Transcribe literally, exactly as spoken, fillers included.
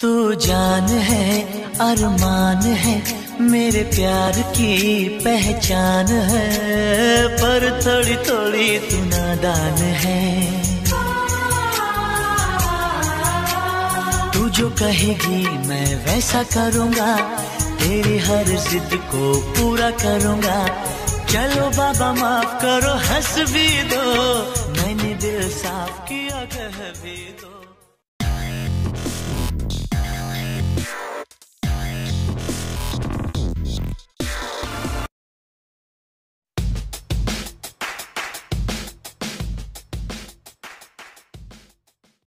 तू जान है अरमान है मेरे प्यार की पहचान है, पर थोड़ी थोड़ी तू नादान है। तू जो कहेगी मैं वैसा करूँगा, तेरी हर जिद को पूरा करूँगा। चलो बाबा माफ करो हंस भी दो, मैंने दिल साफ किया कह भी दो।